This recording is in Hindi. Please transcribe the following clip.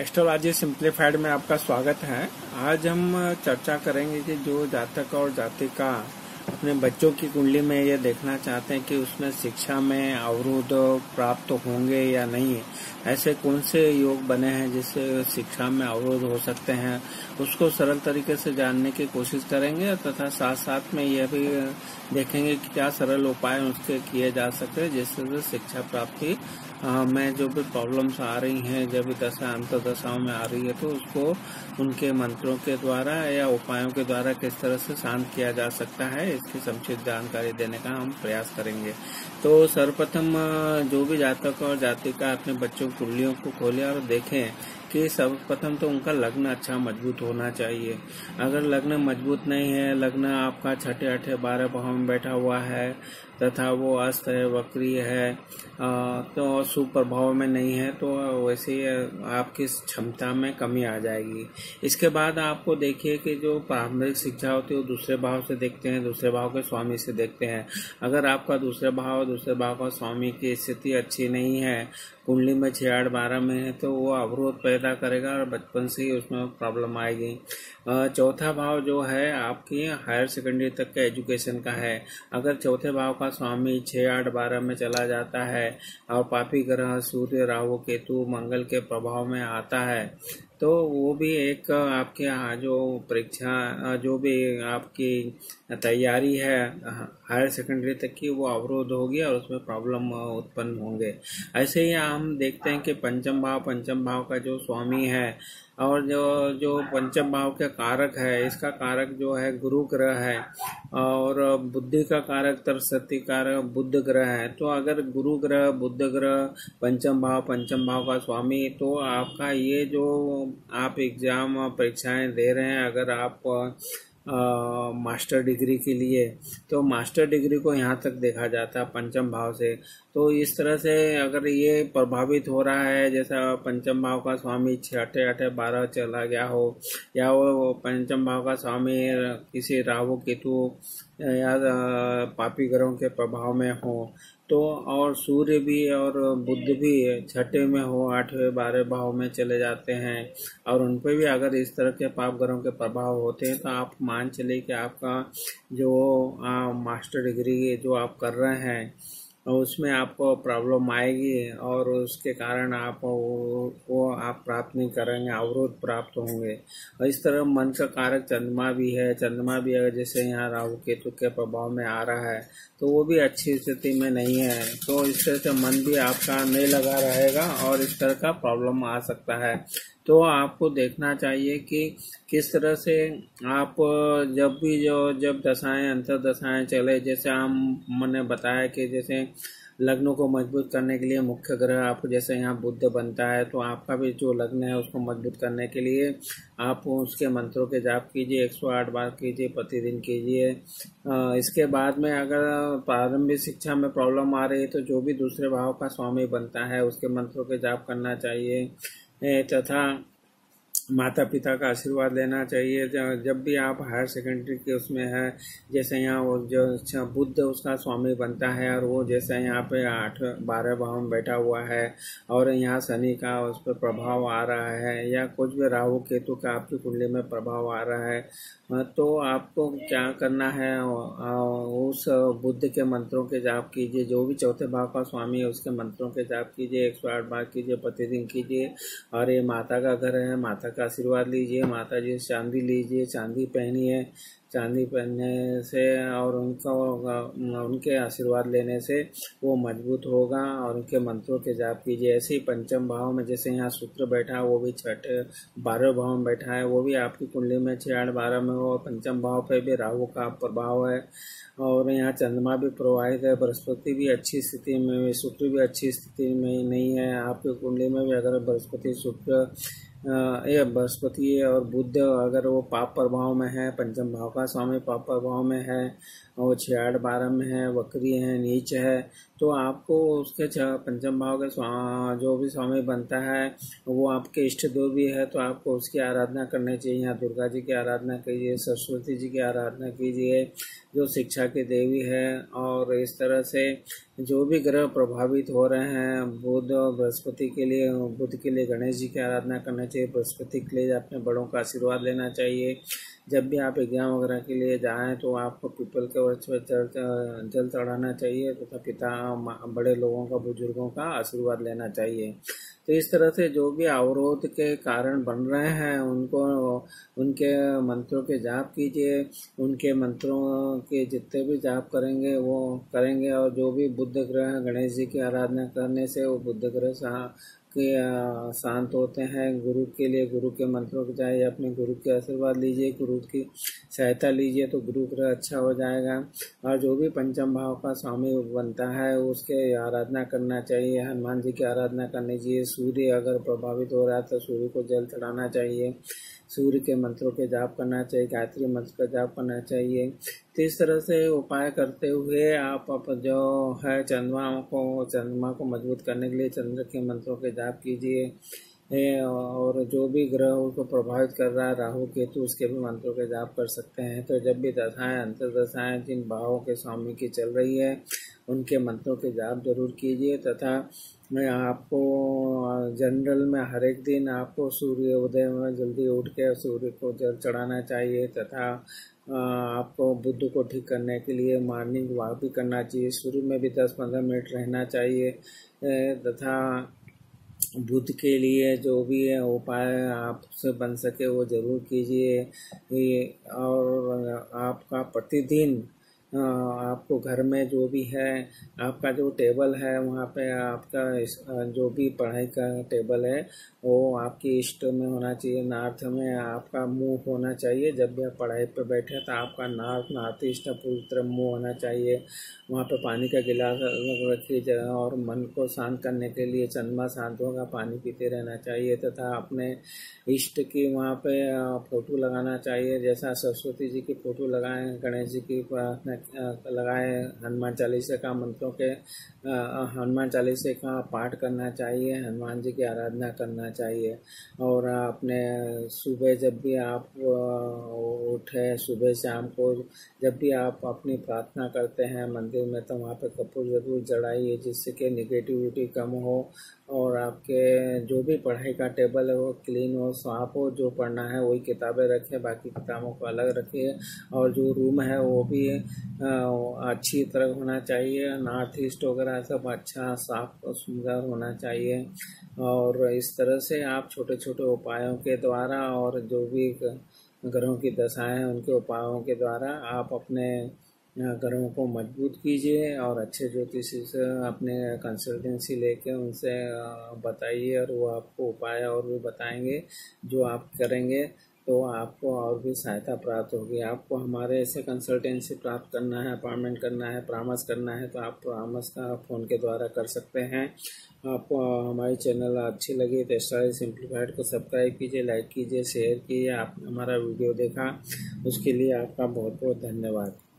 एस्ट्रोलॉजी सिंप्लीफाइड में आपका स्वागत है। आज हम चर्चा करेंगे कि जो जातक और जातिका अपने बच्चों की कुंडली में ये देखना चाहते हैं कि उसमें शिक्षा में अवरोध प्राप्त होंगे या नहीं, ऐसे कौन से योग बने हैं जिससे शिक्षा में अवरोध हो सकते हैं, उसको सरल तरीके से जानने की कोशिश करेंगे तथा साथ साथ में यह भी देखेंगे कि क्या सरल उपाय उसके किए जा सकते हैं जिससे शिक्षा प्राप्ति में जो भी प्रॉब्लम्स आ रही हैं, जब भी दशा अंतर्दशाओं में आ रही है तो उसको उनके मंत्रों के द्वारा या उपायों के द्वारा किस तरह से शांत किया जा सकता है, इसकी संक्षिप्त जानकारी देने का हम प्रयास करेंगे। तो सर्वप्रथम जो भी जातक और जातिका अपने बच्चों की कुंडलियों को खोलें और देखें कि सर्वप्रथम तो उनका लग्न अच्छा मजबूत होना चाहिए। अगर लग्न मजबूत नहीं है, लग्न आपका छठे आठे 12 भाव में बैठा हुआ है तथा वो अस्त है, वक्री है, तो सुप्रभाव में नहीं है, तो वैसे आपकी क्षमता में कमी आ जाएगी। इसके बाद आपको देखिए कि जो पारंपरिक शिक्षा होती है वो दूसरे भाव से देखते हैं, दूसरे भाव के स्वामी से देखते हैं। अगर आपका दूसरे भाव का स्वामी की स्थिति अच्छी नहीं है, कुंडली में 6 8 12 में है, तो वो अवरोध पैदा करेगा और बचपन से ही उसमें प्रॉब्लम आएगी। चौथा भाव जो है आपकी हायर सेकेंडरी तक के एजुकेशन का है। अगर चौथे भाव का स्वामी 6 8 12 में चला जाता है और पापी ग्रह सूर्य राहु केतु मंगल के प्रभाव में आता है, तो वो भी एक आपके जो परीक्षा, जो भी आपकी तैयारी है हायर सेकेंडरी तक की, वो अवरोध होगी और उसमें प्रॉब्लम उत्पन्न होंगे। ऐसे ही हम देखते हैं कि पंचम भाव का जो स्वामी है और जो पंचम भाव के कारक है, इसका कारक जो है गुरु ग्रह है और बुद्धि का कारक तरस्वती कारक बुध ग्रह है। तो अगर गुरु ग्रह बुध ग्रह पंचम भाव का स्वामी, तो आपका ये जो आप एग्जाम परीक्षाएं दे रहे हैं, अगर आप मास्टर डिग्री के लिए, तो मास्टर डिग्री को यहाँ तक देखा जाता है पंचम भाव से। तो इस तरह से अगर ये प्रभावित हो रहा है, जैसा पंचम भाव का स्वामी 6 8 12 चला गया हो, या वो पंचम भाव का स्वामी किसी राहु केतु या पापी ग्रहों के प्रभाव में हो, तो और सूर्य भी और बुध भी 6ठे में हो, 8वें 12वें भाव में चले जाते हैं और उन पर भी अगर इस तरह के पाप ग्रहों के प्रभाव होते हैं, तो आप मान चले कि आपका जो मास्टर डिग्री जो आप कर रहे हैं उसमें आपको प्रॉब्लम आएगी और उसके कारण आप वो आप प्राप्त नहीं करेंगे, अवरोध प्राप्त होंगे। और इस तरह मन का कारक चंद्रमा भी अगर जैसे यहाँ राहु केतु के प्रभाव में आ रहा है, तो वो भी अच्छी स्थिति में नहीं है, तो इस तरह से मन भी आपका नहीं लगा रहेगा और इस तरह का प्रॉब्लम आ सकता है। तो आपको देखना चाहिए कि किस तरह से आप जब दशाएं अंतर्दशाएं चले, जैसे हम मैंने बताया कि जैसे लग्नों को मजबूत करने के लिए मुख्य ग्रह आपको जैसे यहाँ बुध बनता है, तो आपका भी जो लग्न है उसको मजबूत करने के लिए आप उसके मंत्रों के जाप कीजिए, 108 बार कीजिए, प्रतिदिन कीजिए। इसके बाद में अगर प्रारंभिक शिक्षा में प्रॉब्लम आ रही है, तो जो भी दूसरे भाव का स्वामी बनता है उसके मंत्रों के जाप करना चाहिए तथा माता पिता का आशीर्वाद लेना चाहिए। जब भी आप हायर सेकेंडरी के उसमें है, जैसे यहाँ वो जो बुध उसका स्वामी बनता है और वो जैसे यहाँ पे 8 12 भाव में बैठा हुआ है और यहाँ शनि का उस पर प्रभाव आ रहा है, या कुछ भी राहु केतु का आपकी कुंडली में प्रभाव आ रहा है, तो आपको क्या करना है, उस बुध के मंत्रों के जाप कीजिए, जो भी चौथे भाव का स्वामी है उसके मंत्रों के जाप कीजिए, 108 बार कीजिए, प्रतिदिन कीजिए। और ये माता का घर है, माता का आशीर्वाद लीजिए, माता जी से चांदी लीजिए, चांदी पहनिए, चांदी पहनने से और उनके आशीर्वाद लेने से वो मजबूत होगा और उनके मंत्रों के जाप कीजिए। ऐसे ही पंचम भाव में जैसे यहाँ शुक्र बैठा है, वो भी 6 12 भाव में बैठा है, वो भी आपकी कुंडली में 6 8 12 में हो, पंचम भाव पे भी राहु का प्रभाव है और यहाँ चंद्रमा भी प्रभावित है, बृहस्पति भी अच्छी स्थिति में, शुक्र भी अच्छी स्थिति में नहीं है। आपकी कुंडली में भी अगर बृहस्पति शुक्र ये बृहस्पति और बुध अगर वो पाप प्रभाव में है, पंचम भाव का स्वामी पाप प्रभाव में है और 6 8 12 में है, वक्री है, नीच है, तो आपको उसके पंचम भाव के जो भी स्वामी बनता है वो आपके इष्ट देव भी है, तो आपको उसकी आराधना करनी चाहिए। यहाँ दुर्गा जी की आराधना कीजिए, सरस्वती जी की आराधना कीजिए, जो शिक्षा की देवी है। और इस तरह से जो भी ग्रह प्रभावित हो रहे हैं, बुध और बृहस्पति के लिए, बुध के लिए गणेश जी की आराधना करना चाहिए, बृहस्पति के लिए अपने बड़ों का आशीर्वाद लेना चाहिए। जब भी आप एग्जाम वगैरह के लिए जाएं तो आपको पीपल के वृक्ष पर जल चढ़ाना चाहिए तथा पिता बड़े लोगों का, बुजुर्गों का आशीर्वाद लेना चाहिए। तो इस तरह से जो भी अवरोध के कारण बन रहे हैं उनको, उनके मंत्रों के जाप कीजिए। उनके मंत्रों के जितने भी जाप करेंगे वो करेंगे। और जो भी बुध ग्रह गणेश जी की आराधना करने से वो बुध ग्रह के शांत होते हैं। गुरु के लिए गुरु के मंत्रों के जाए, अपने गुरु के आशीर्वाद लीजिए, गुरु की सहायता लीजिए तो गुरु ग्रह अच्छा हो जाएगा। और जो भी पंचम भाव का स्वामी बनता है उसके आराधना करना चाहिए, हनुमान जी की आराधना करनी चाहिए। सूर्य अगर प्रभावित हो रहा है तो सूर्य को जल चढ़ाना चाहिए, सूर्य के मंत्रों के जाप करना चाहिए, गायत्री मंत्र का जाप करना चाहिए। तो इस तरह से उपाय करते हुए आप जो है चंद्रमा को मजबूत करने के लिए चंद्र के मंत्रों के जाप कीजिए। और जो भी ग्रहों को प्रभावित कर रहा है राहु केतु, उसके भी मंत्रों के जाप कर सकते हैं। तो जब भी दशाएं, अंतर्दशाएं जिन भावों के स्वामी की चल रही है उनके मंत्रों के जाप जरूर कीजिए। तथा मैं आपको जनरल में हर एक दिन आपको सूर्य उदय में जल्दी उठ के सूर्य को जल चढ़ाना चाहिए। तथा आपको बुध को ठीक करने के लिए मॉर्निंग वॉक भी करना चाहिए, सूर्य में भी 10-15 मिनट रहना चाहिए। तथा बुध के लिए जो भी है उपाय आपसे बन सके वो ज़रूर कीजिए। और आपका प्रतिदिन आपको घर में जो भी है, आपका जो टेबल है वहाँ पे आपका जो भी पढ़ाई का टेबल है वो आपकी ईस्ट में होना चाहिए, नॉर्थ में आपका मुंह होना चाहिए। जब भी आप पढ़ाई पे बैठे तो आपका नॉर्थ ईस्ट पूरी तरह मुंह होना चाहिए। वहाँ पे पानी का गिलास रखिए। और मन को शांत करने के लिए चंद्रमा शांत होगा, पानी पीते रहना चाहिए। तथा अपने इष्ट की वहाँ पे फ़ोटो लगाना चाहिए, जैसा सरस्वती जी की फ़ोटो लगाएं, गणेश जी की लगाए, हनुमान चालीसा का मंत्रों के हनुमान चालीसा का पाठ करना चाहिए, हनुमान जी की आराधना करना चाहिए। और अपने सुबह जब भी आप उठे, सुबह शाम को जब भी आप अपनी प्रार्थना करते हैं मंदिर में तो वहाँ पे कपूर जरूर जलाइए, जिससे कि निगेटिविटी कम हो। और आपके जो भी पढ़ाई का टेबल है वो क्लीन हो, साफ हो। जो पढ़ना है वही किताबें रखें, बाकी किताबों को अलग रखिए। और जो रूम है वो भी अच्छी तरह होना चाहिए, नॉर्थ ईस्ट वगैरह सब अच्छा साफ और सुंदर होना चाहिए। और इस तरह से आप छोटे छोटे उपायों के द्वारा और जो भी ग्रहों की दशाएं हैं उनके उपायों के द्वारा आप अपने घरों को मजबूत कीजिए। और अच्छे ज्योतिषी से अपने कंसल्टेंसी लेके उनसे बताइए और वो आपको उपाय और भी बताएंगे। जो आप करेंगे तो आपको और भी सहायता प्राप्त होगी। आपको हमारे ऐसे कंसल्टेंसी प्राप्त करना है, अपॉइंटमेंट करना है, परामर्श करना है तो आप परामर्श का फ़ोन के द्वारा कर सकते हैं। आपको हमारी चैनल अच्छी लगी तो एस्ट्रोलॉजी सिंप्लीफाइड को सब्सक्राइब कीजिए, लाइक कीजिए, शेयर कीजिए। आपने हमारा वीडियो देखा उसके लिए आपका बहुत बहुत धन्यवाद।